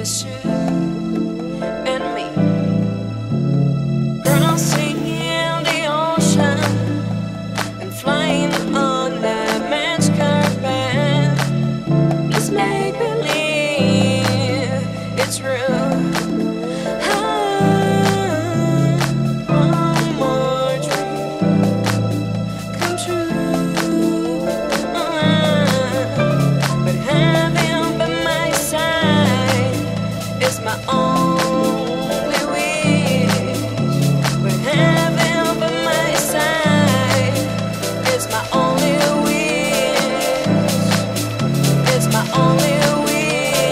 issue in me. Crossing in the ocean and flying on a magic carpet is make believe it's real. One more dream come true. But having my only wish, but heaven by my side is my only wish. It's my only wish.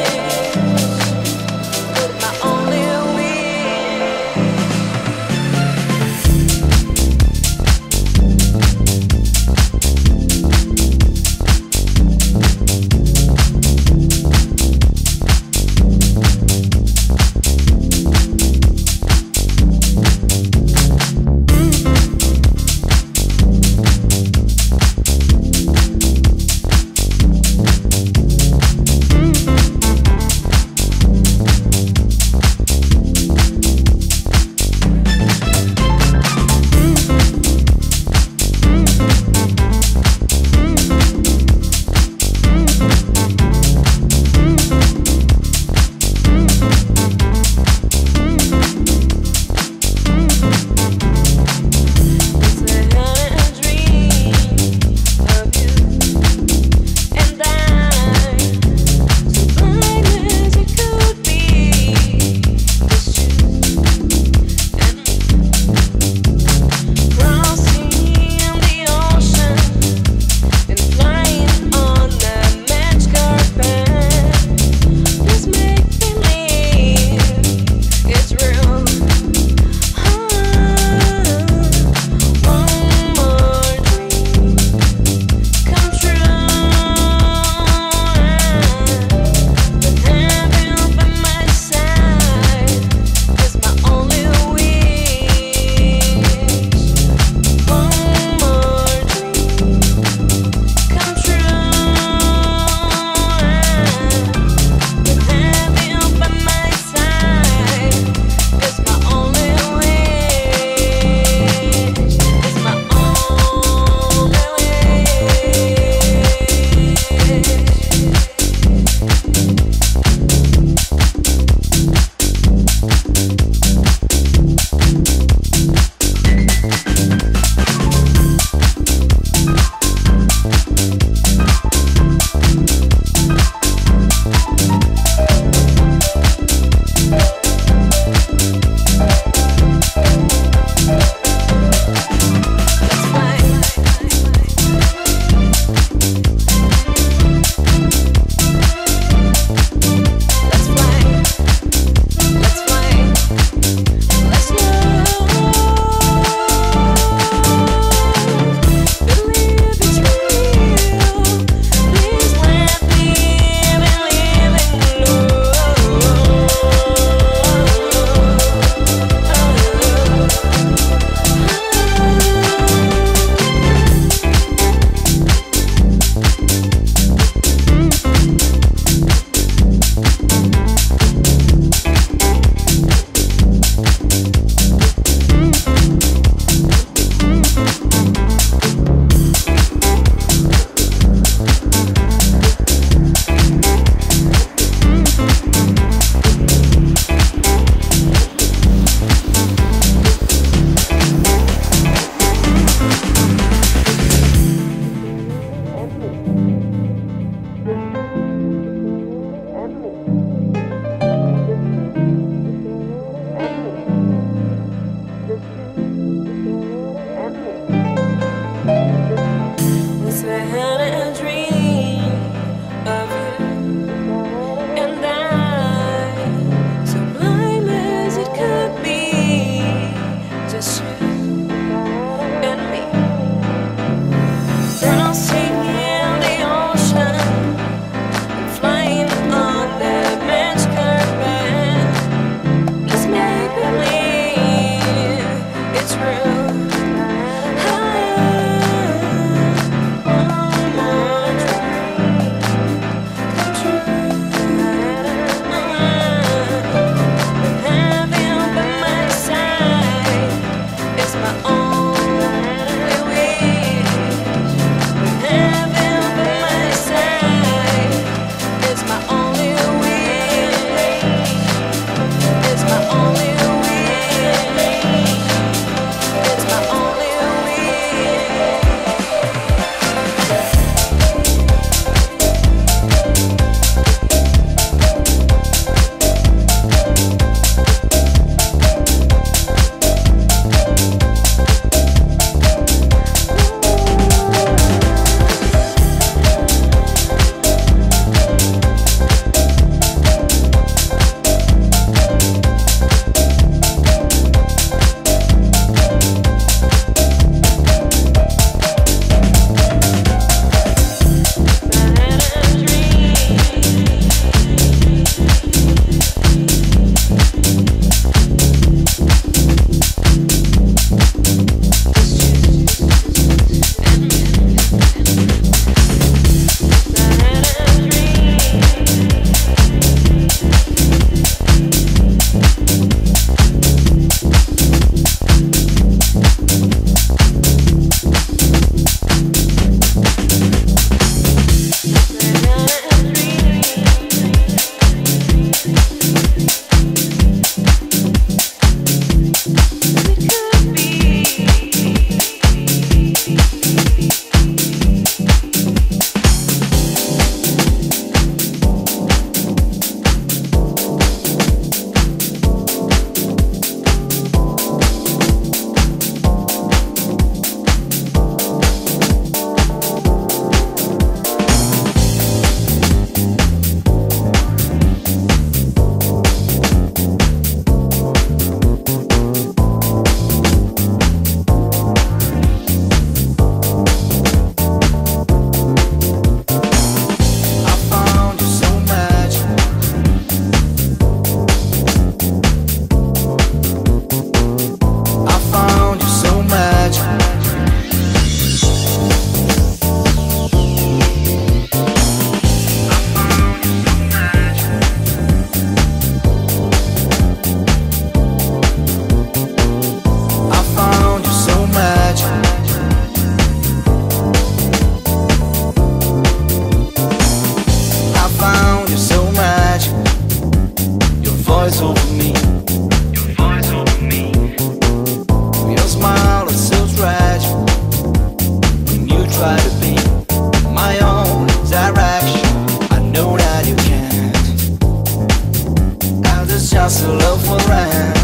is just a love around.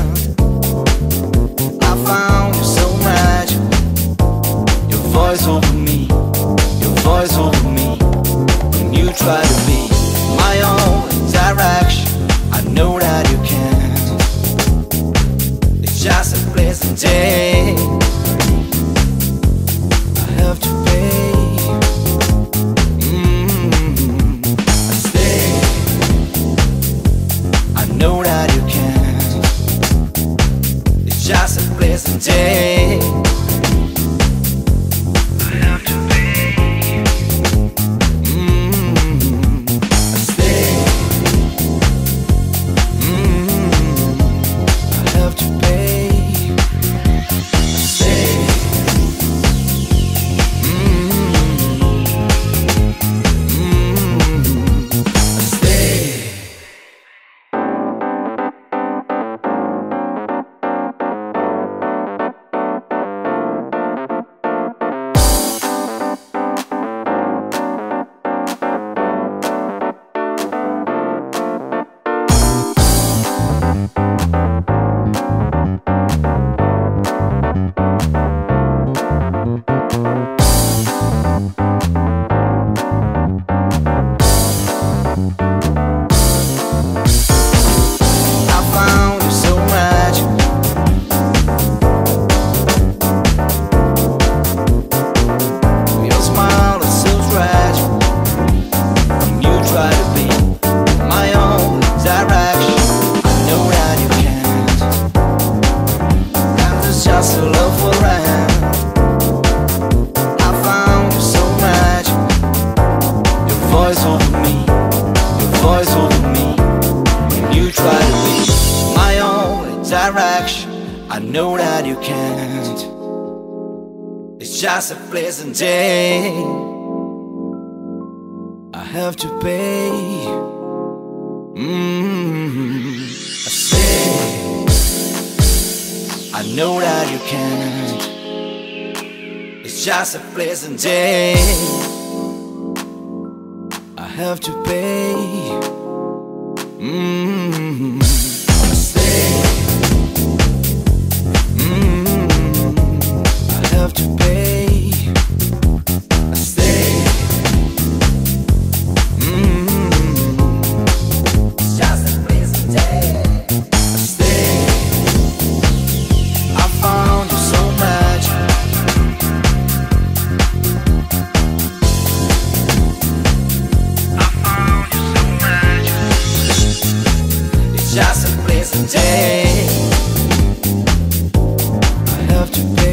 I found you so magical. Your voice over me, your voice over me. When you try to be my own direction, I know that you can't. It's just a pleasant day I have to pay. Know that you can. It's just a pleasant day I have to pay. I stay. I have to pay. I stay. I know that you can't. It's just a pleasant day I have to pay. I stay. I know that you can't. It's just a pleasant day I have to pay. I stay. I have to pay. I stay. It's just a pleasant day I stay. I found you so much. I found you so much. It's just a pleasant day I have to pay.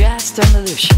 just an illusion.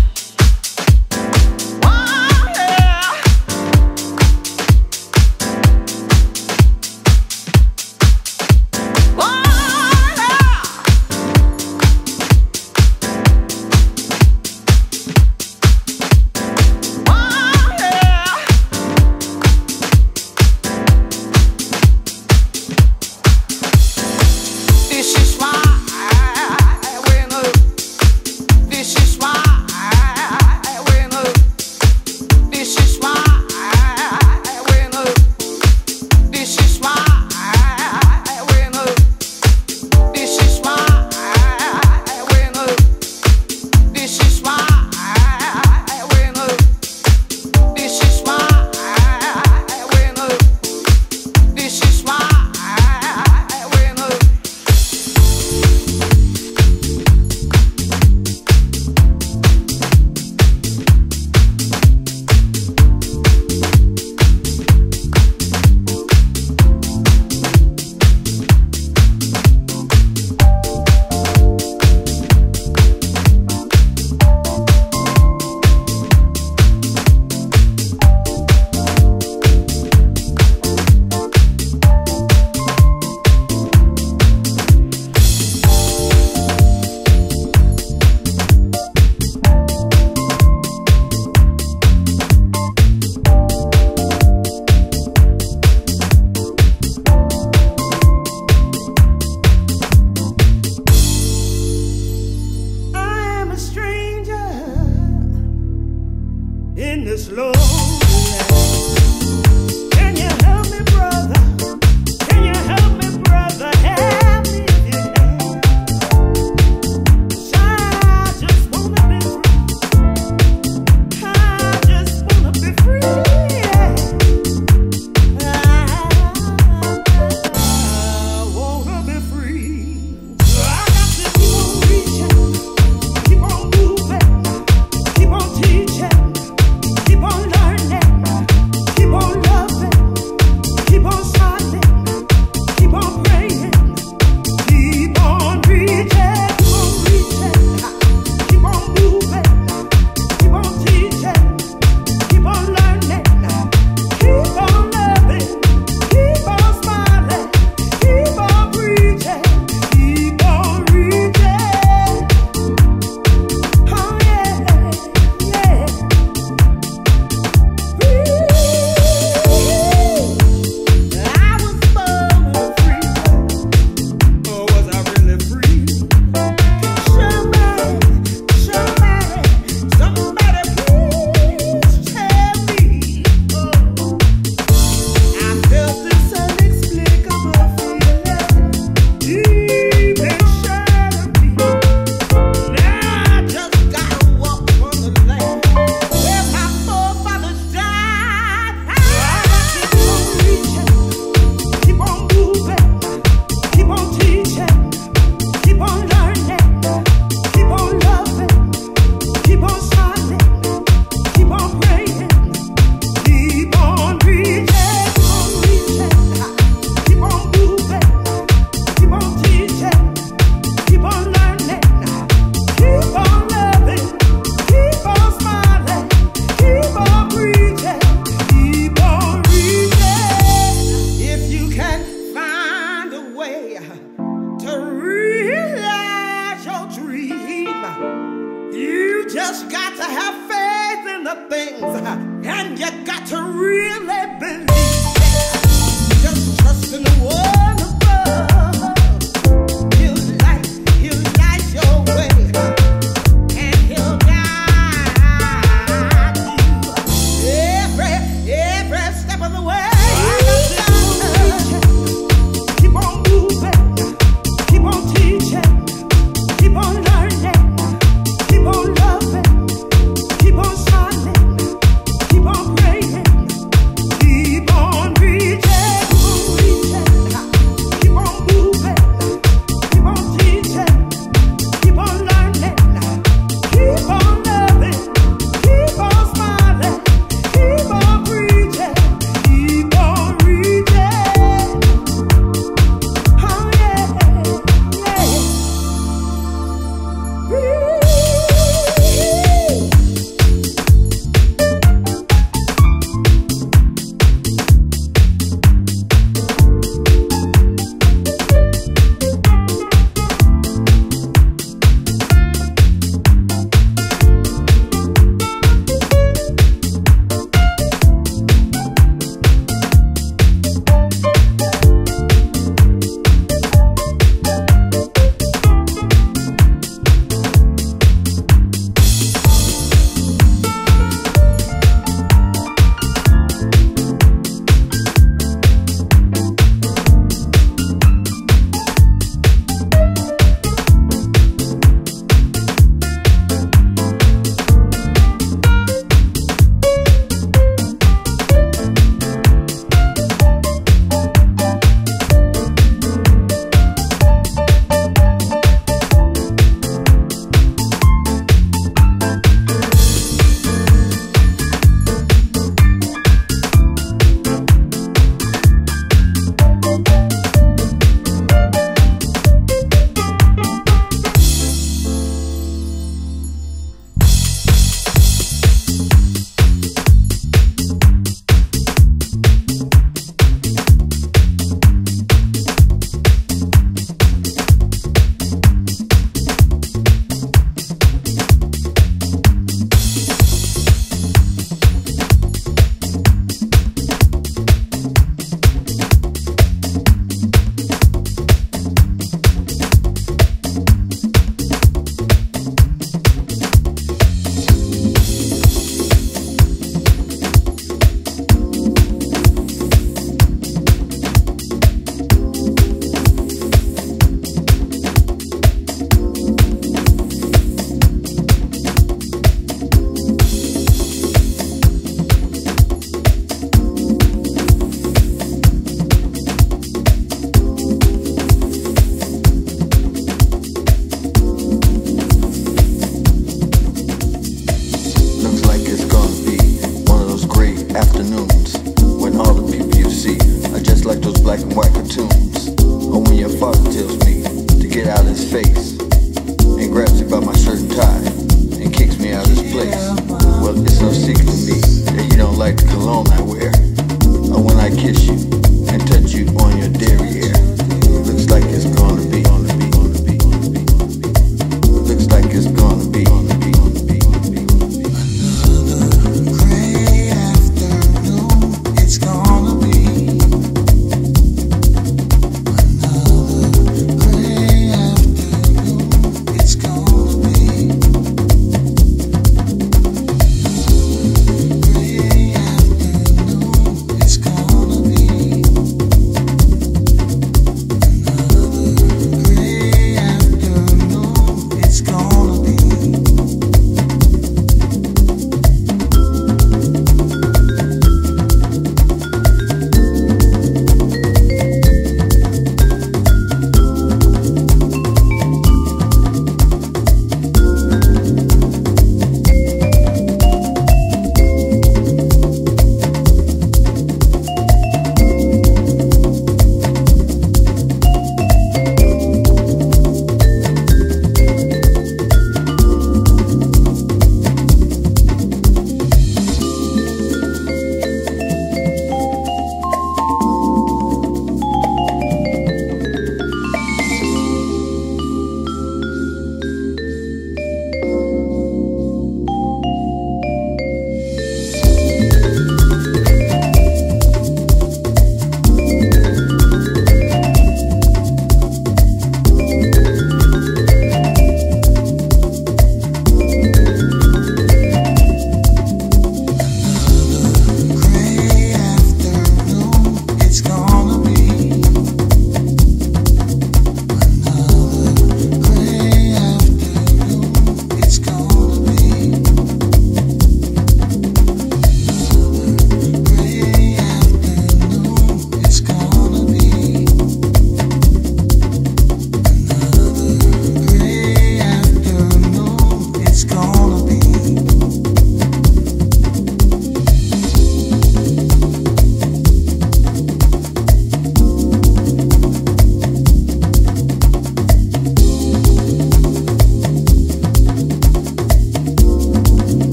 Keep on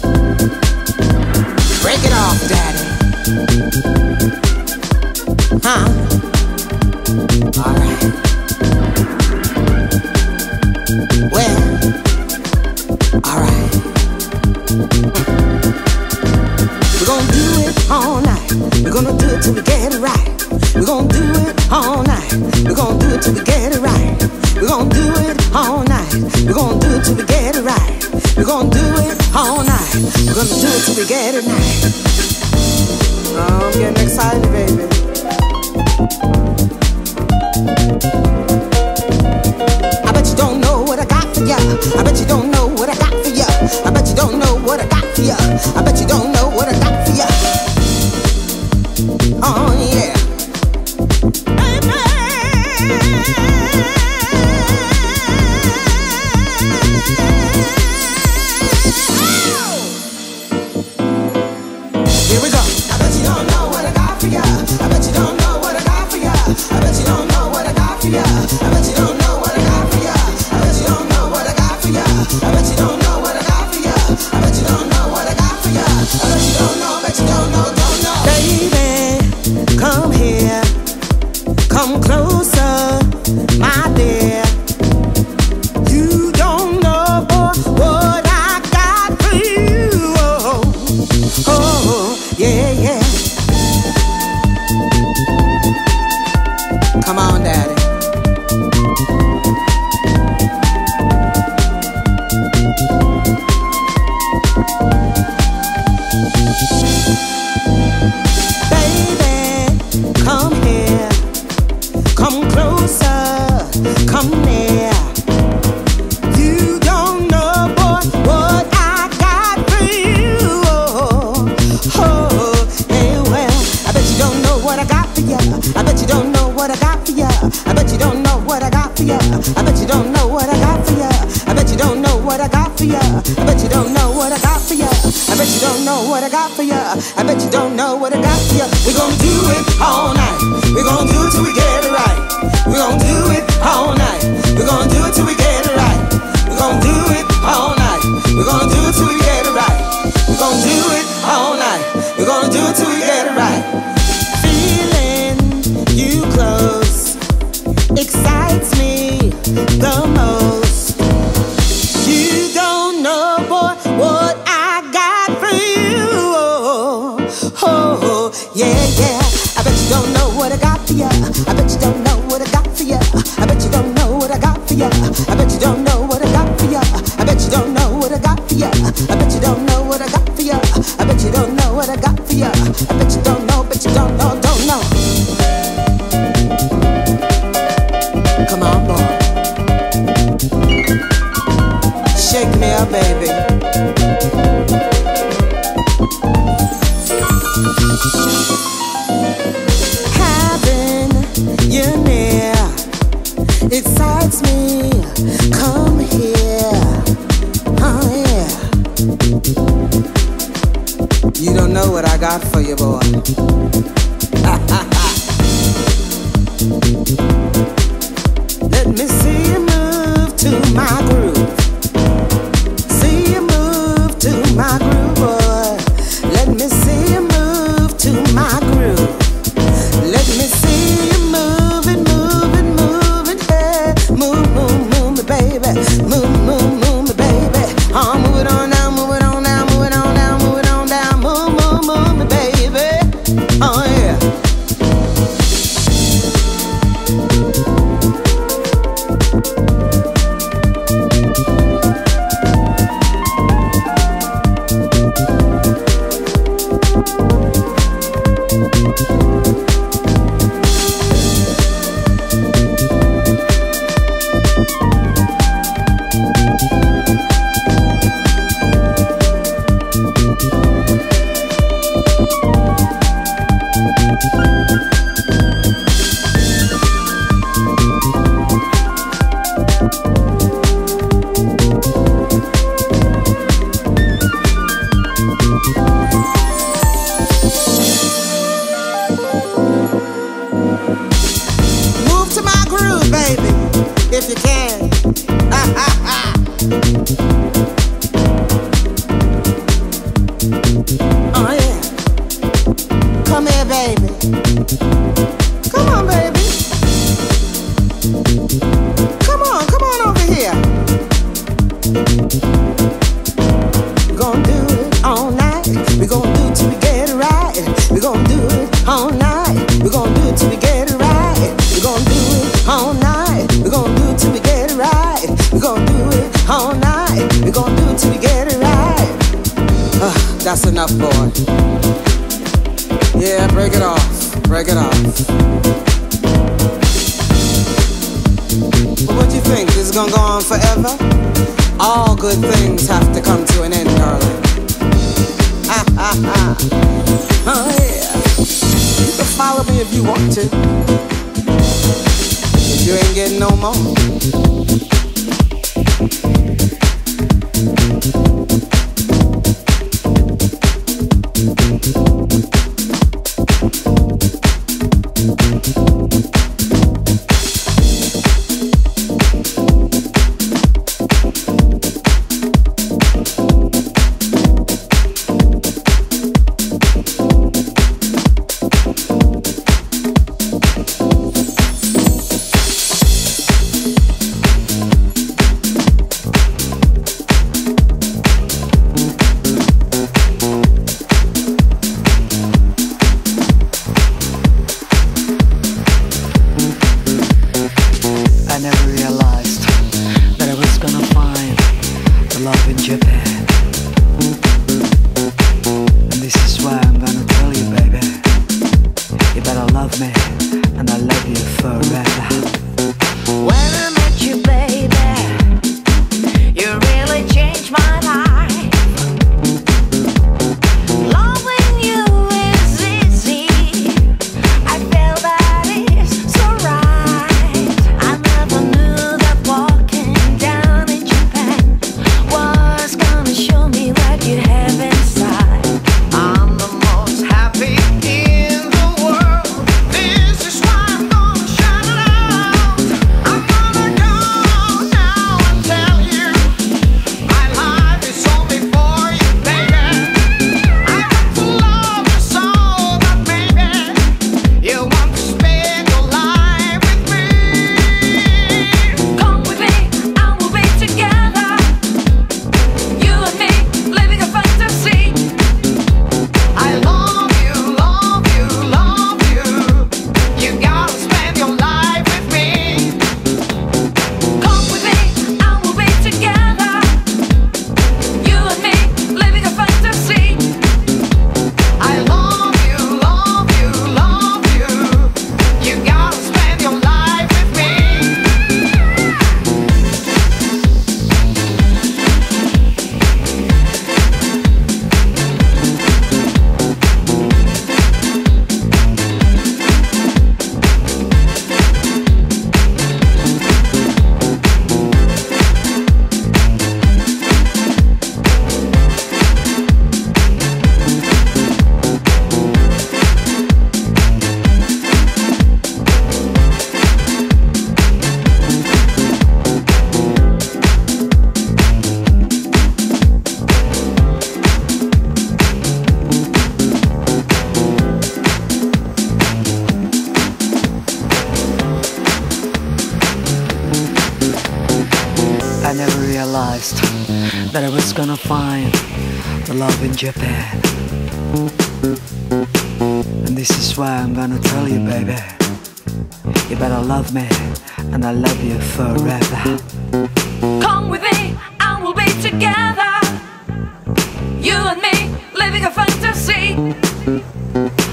Break it off, Daddy. Huh? Alright. Well, alright. We're gonna do it all night. We're gonna do it till we get it right. We're gonna do it all night. We're gonna do it till we get it right. We're gonna do it all night. We're gonna do it till we get it right. We're gonna do it all night. We're gonna do it till we get it right. I'm getting excited, baby. I bet you don't know what I got for ya. I bet you don't know what I got for ya. I bet you don't know what I got for ya. I bet you don't know what I got for ya. Oh yeah. Here we go. I bet you don't know what I got for ya. I bet you don't know what I got for ya. I bet you don't know what I got for ya. I bet you don't know what I got for ya. I bet you don't know what I got for ya. I bet you don't know what I got for ya. I bet you don't know what I got for ya. I bet you don't know, bet you don't know. Baby, come here. Come closer, my dear. You don't know what I got for you. Oh, oh. Yeah, yeah. Come on, Daddy. Baby, come here. Come closer. Come near. You don't know, boy, what I got for you. Oh, oh. I bet you don't know what I got for ya. I bet you don't know what I got for ya. I bet you don't know what I got for ya. I bet you don't know what I got for ya. I bet you don't know what I got for ya. I bet you don't know what I got for ya. I bet you don't know what I got for ya. We're gonna do it all night. We're gonna do it till we get it right. We're gonna do it all night. We're gonna do it till we get it right. We're gonna do it all night. We're gonna do it till we get it right. We're gonna do it all night. We're gonna do it till we get it right. You close excites me the most. You don't know, boy, what I got for you. Oh, oh, yeah, yeah. I bet you don't know what I got for ya. I bet you don't know what I got for ya. I bet you don't know what I got for ya. I bet you don't know what I got for ya. I bet you don't know what I got for ya. I bet you don't know what I got for ya. I bet you don't know what I got for ya. I bet you don't know, but you don't know. Come on, boy. Shake me up, baby. Having you near excites me. Come here. Oh, yeah. You don't know what I got for you, boy. Ha, ha, ha. Let me see you move to my groove. See you move to my groove, boy. Let me see you move to my groove. Let me see you moving, moving, moving, yeah. Move, move, move me, baby. Move, move, move me, baby. Oh, move it on down, move it on down, move it on down, move it on down. Move, move, move me, baby. Oh, yeah. If you can. Ha, ha, ha. it till we get it right. We're gonna do it all night. We're gonna do it till we get it right. We're gonna do it all night. We're gonna do it till we get it right. That's enough, boy. Yeah, break it off. Break it off. But what do you think? This is gonna go on forever? All good things have to come to an end, darling. Oh yeah. You can follow me if you want to. If you ain't getting no more. Japan. And this is why I'm gonna tell you, baby, you better love me, and I love you forever. Come with me, and we'll be together, you and me, living a fantasy.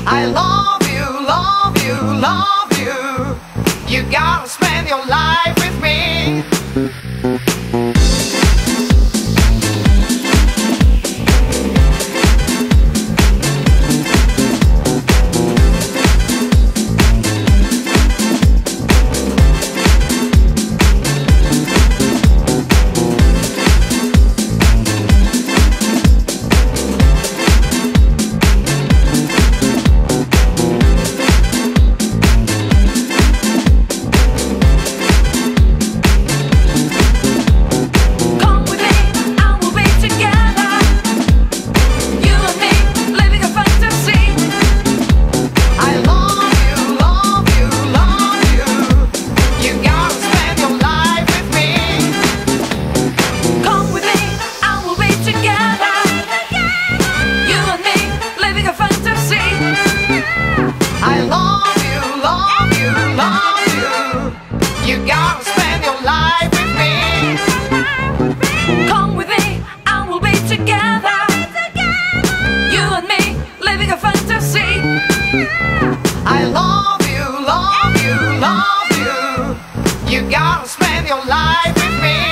I love you, love you, love you. You gotta spend your life with me. spend your life with me.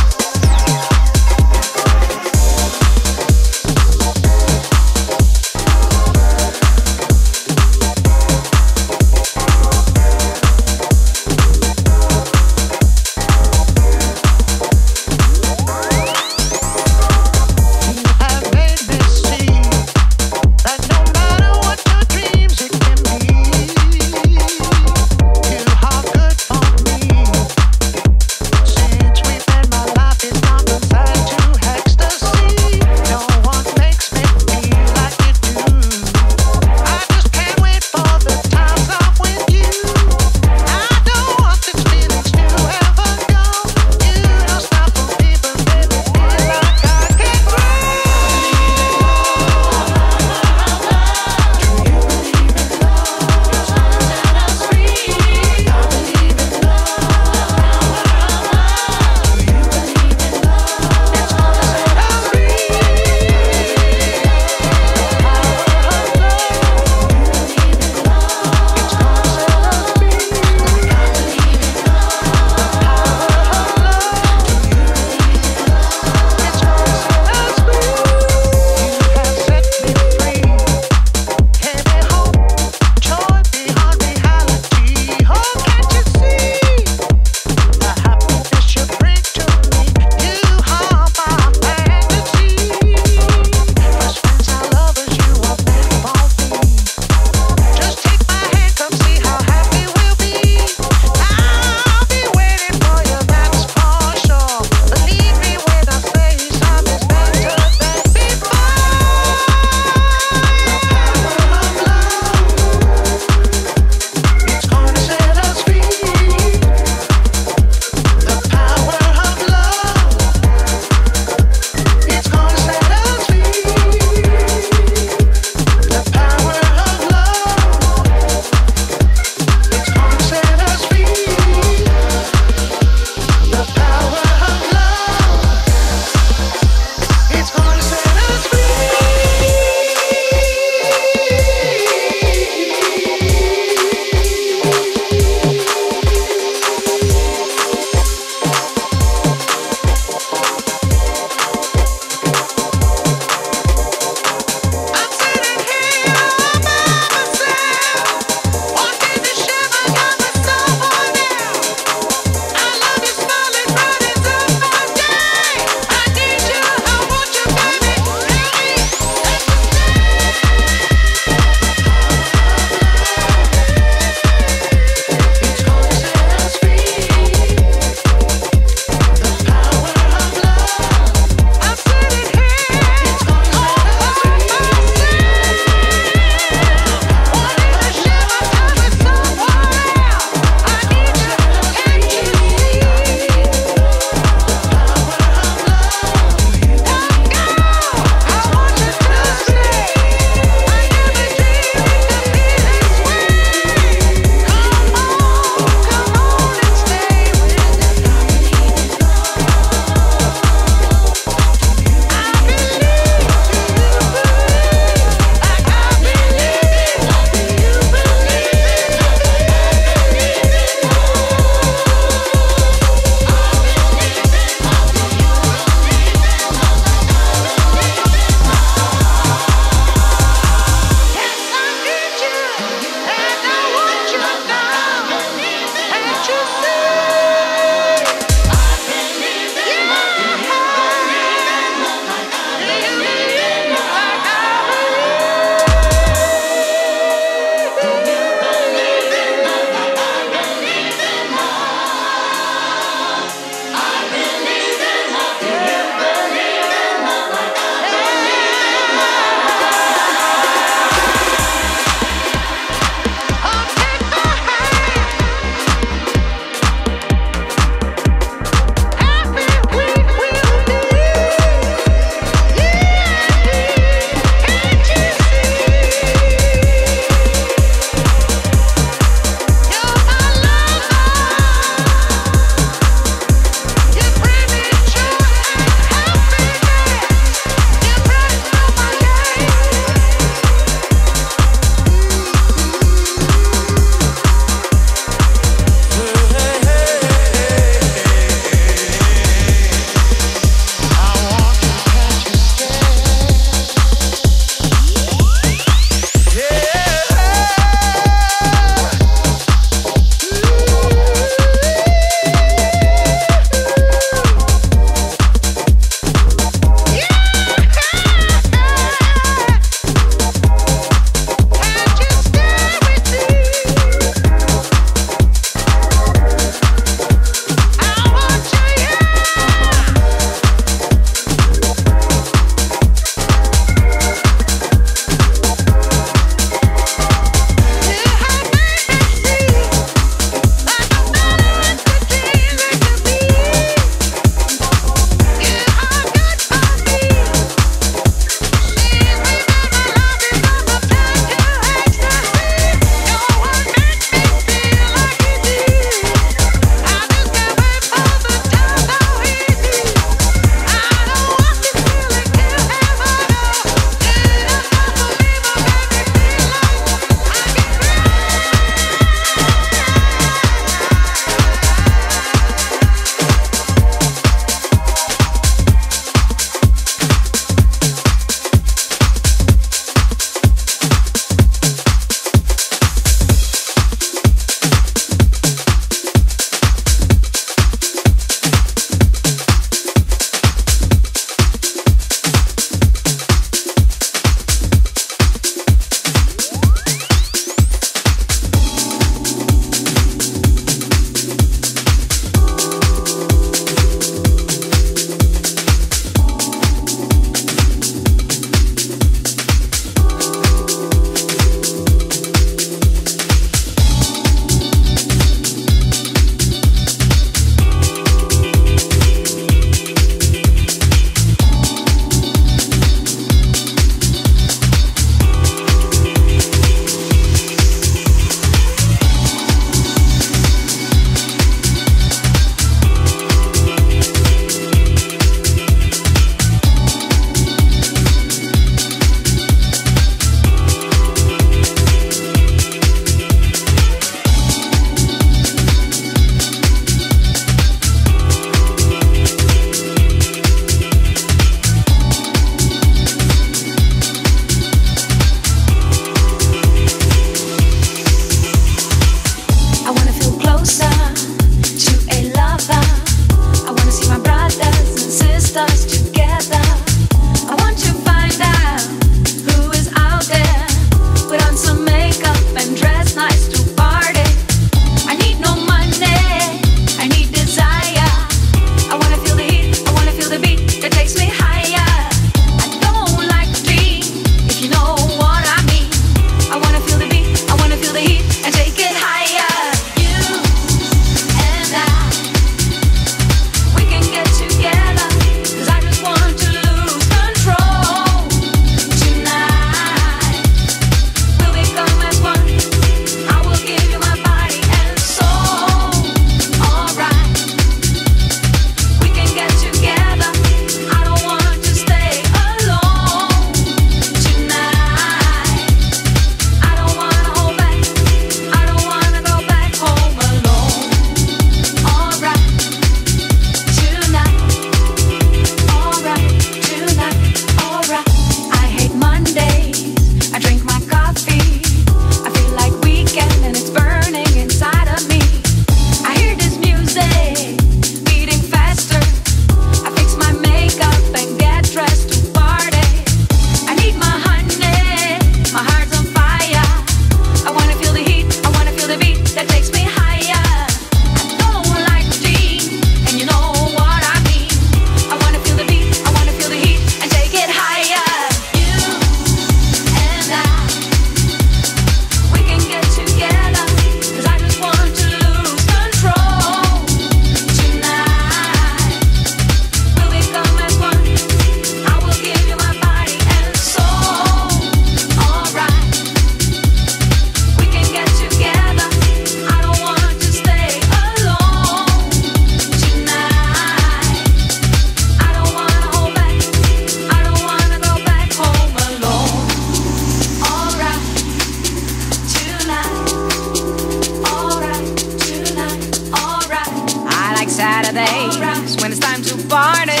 Saturday, 'cause when it's time to party,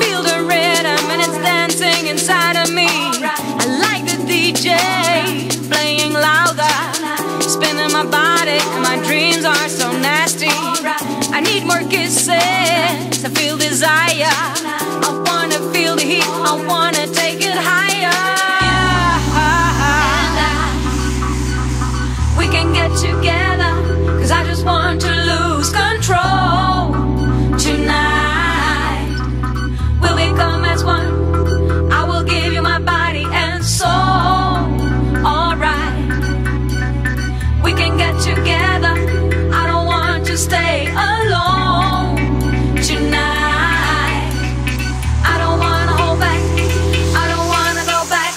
feel the rhythm and it's dancing inside of me. I like the DJ playing louder, spinning my body, and my dreams are so nasty. I need more kisses, I feel desire, I wanna feel the heat, I wanna take it higher. We can get together, 'cause I just want to lose control. Tonight we'll become as one, I will give you my body and soul. Alright, we can get together, I don't want to stay alone. Tonight I don't wanna hold back, I don't wanna go back.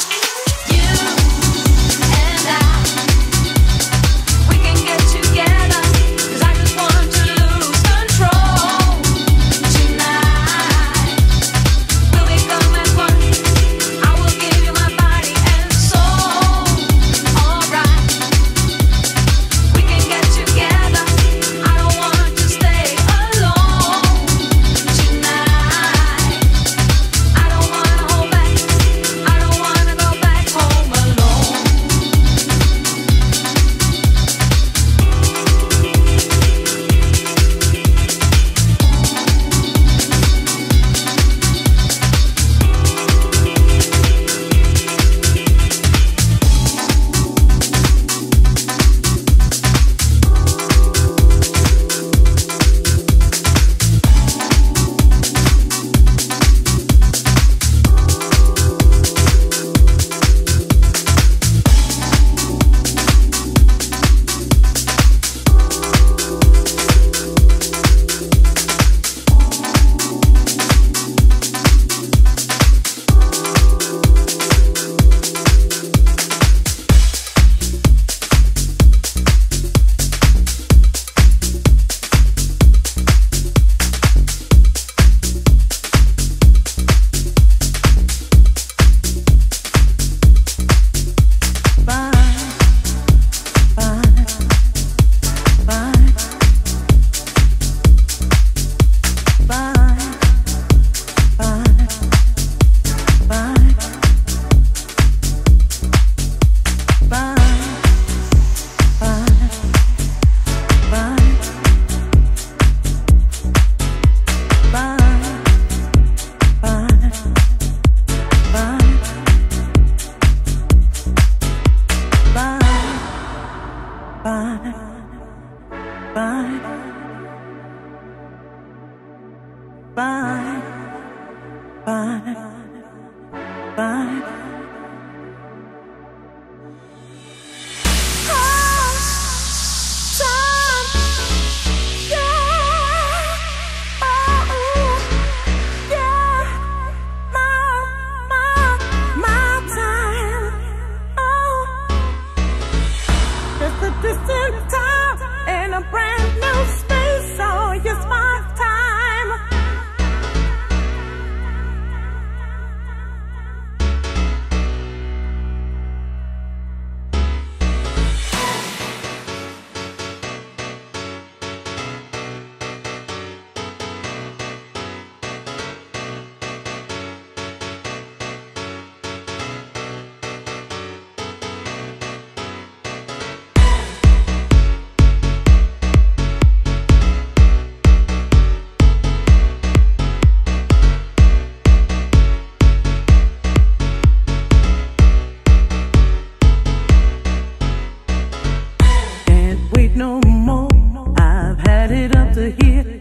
Here